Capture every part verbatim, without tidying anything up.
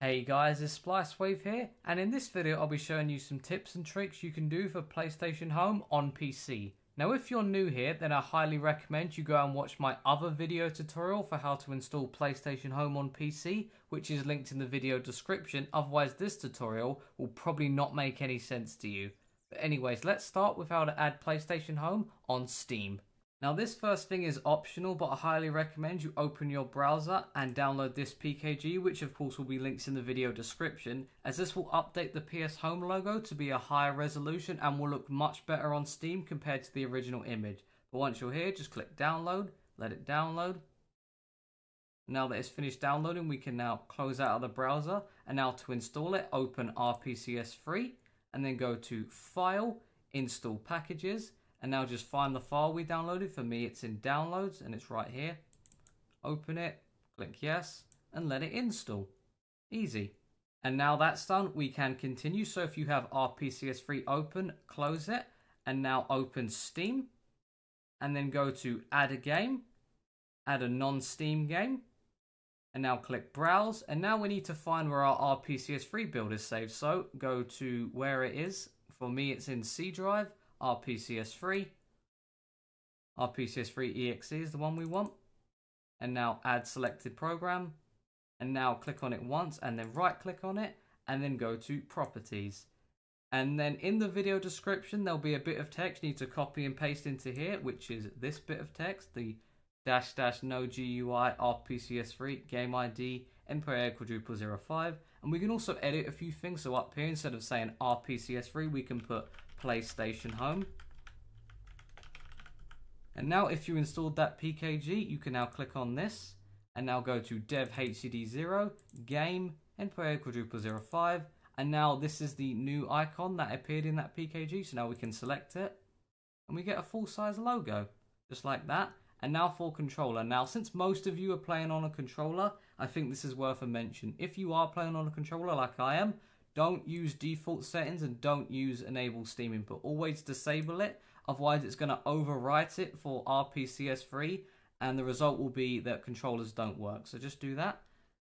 Hey guys, it's Splicewave here, and in this video I'll be showing you some tips and tricks you can do for PlayStation Home on P C. Now if you're new here, then I highly recommend you go and watch my other video tutorial for how to install PlayStation Home on P C, which is linked in the video description, otherwise this tutorial will probably not make any sense to you. But anyways, let's start with how to add PlayStation Home on Steam. Now this first thing is optional, but I highly recommend you open your browser and download this P K G, which of course will be linked in the video description, as this will update the P S Home logo to be a higher resolution and will look much better on Steam compared to the original image. But once you're here, just click download, let it download. Now that it's finished downloading, we can now close out of the browser, and now to install it, open R P C S three and then go to File, Install Packages. And now just find the file we downloaded. For me, it's in downloads and it's right here. Open it, click yes, and let it install. Easy. And now that's done, we can continue. So if you have R P C S three open, close it, and now open Steam, and then go to add a game, add a non-Steam game, and now click browse. And now we need to find where our R P C S three build is saved. So go to where it is. For me, it's in C drive. R P C S three, R P C S three E X E is the one we want, and now add selected program, and now click on it once and then right click on it and then go to properties. And then in the video description there'll be a bit of text you need to copy and paste into here, which is this bit of text, the dash dash no G U I R P C S three game I D N P I A zero zero zero five, and we can also edit a few things. So up here, instead of saying R P C S three, we can put PlayStation Home. And now if you installed that P K G, you can now click on this and now go to dev H C D zero game N P I A zero zero zero five, and now this is the new icon that appeared in that P K G. So now we can select it and we get a full size logo just like that. And now for controller. Now since most of you are playing on a controller, I think this is worth a mention. If you are playing on a controller like I am, don't use default settings and don't use enable Steam input. Always disable it, otherwise it's going to overwrite it for R P C S three and the result will be that controllers don't work. So just do that.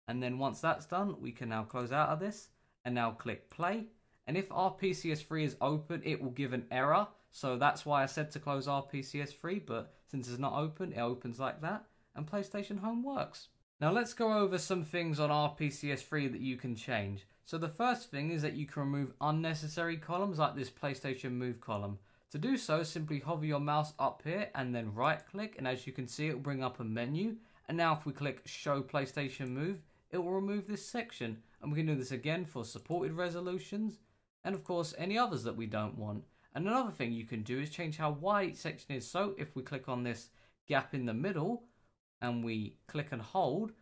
And then once that's done, we can now close out of this and now click play. And if R P C S three is open, it will give an error. So that's why I said to close R P C S three, but since it's not open, it opens like that and PlayStation Home works. Now let's go over some things on R P C S three that you can change. So the first thing is that you can remove unnecessary columns like this PlayStation Move column. To do so, simply hover your mouse up here and then right click, and as you can see it will bring up a menu. And now if we click Show PlayStation Move, it will remove this section. And we can do this again for supported resolutions and of course any others that we don't want. And another thing you can do is change how wide each section is. So if we click on this gap in the middle and we click and hold,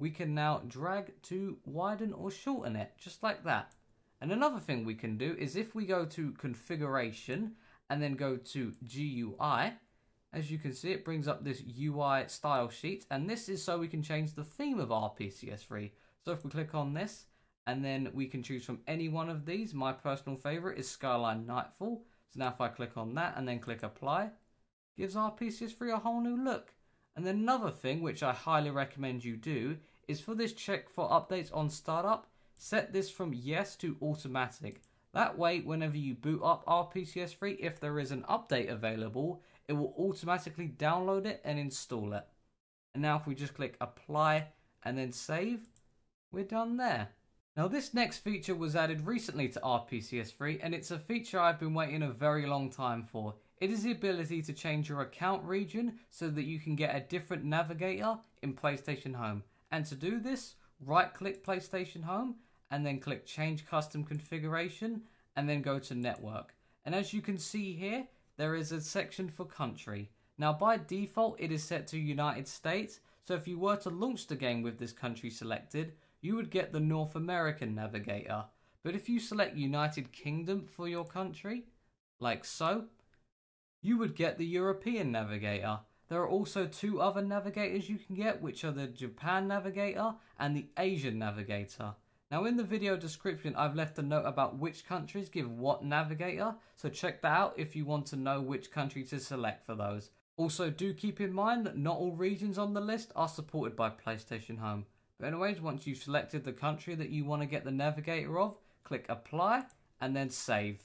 we can now drag to widen or shorten it, just like that. And another thing we can do is if we go to configuration and then go to G U I, as you can see it brings up this U I style sheet, and this is so we can change the theme of R P C S three. So if we click on this and then we can choose from any one of these. My personal favorite is Skyline Nightfall. So now if I click on that and then click apply, it gives R P C S three a whole new look. And then another thing which I highly recommend you do is for this check for updates on startup, set this from yes to automatic. That way whenever you boot up R P C S three, if there is an update available, it will automatically download it and install it. And now if we just click apply and then save, we're done there. Now this next feature was added recently to R P C S three, and it's a feature I've been waiting a very long time for. It is the ability to change your account region so that you can get a different navigator in PlayStation Home. And to do this, right click PlayStation Home and then click Change Custom Configuration and then go to Network. And as you can see here, there is a section for country. Now by default, it is set to United States. So if you were to launch the game with this country selected, you would get the North American navigator. But if you select United Kingdom for your country, like so, you would get the European navigator. There are also two other navigators you can get, which are the Japan navigator and the Asian navigator. Now in the video description, I've left a note about which countries give what navigator, so check that out if you want to know which country to select for those. Also do keep in mind that not all regions on the list are supported by PlayStation Home. But anyways, once you've selected the country that you want to get the navigator of, click apply and then save.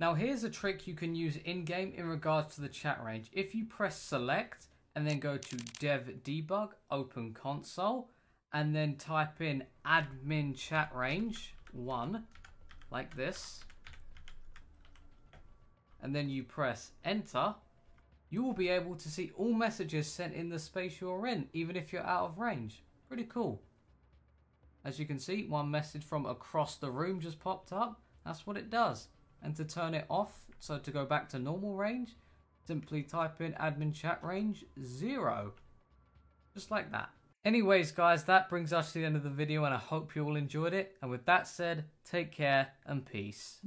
Now here's a trick you can use in-game in regards to the chat range. If you press select and then go to dev debug, open console, and then type in admin chat range one, like this, and then you press enter, you will be able to see all messages sent in the space you're in, even if you're out of range. Pretty cool. As you can see, one message from across the room just popped up. That's what it does. And to turn it off, so to go back to normal range, simply type in admin chat range zero. Just like that. Anyways guys, that brings us to the end of the video and I hope you all enjoyed it. And with that said, take care and peace.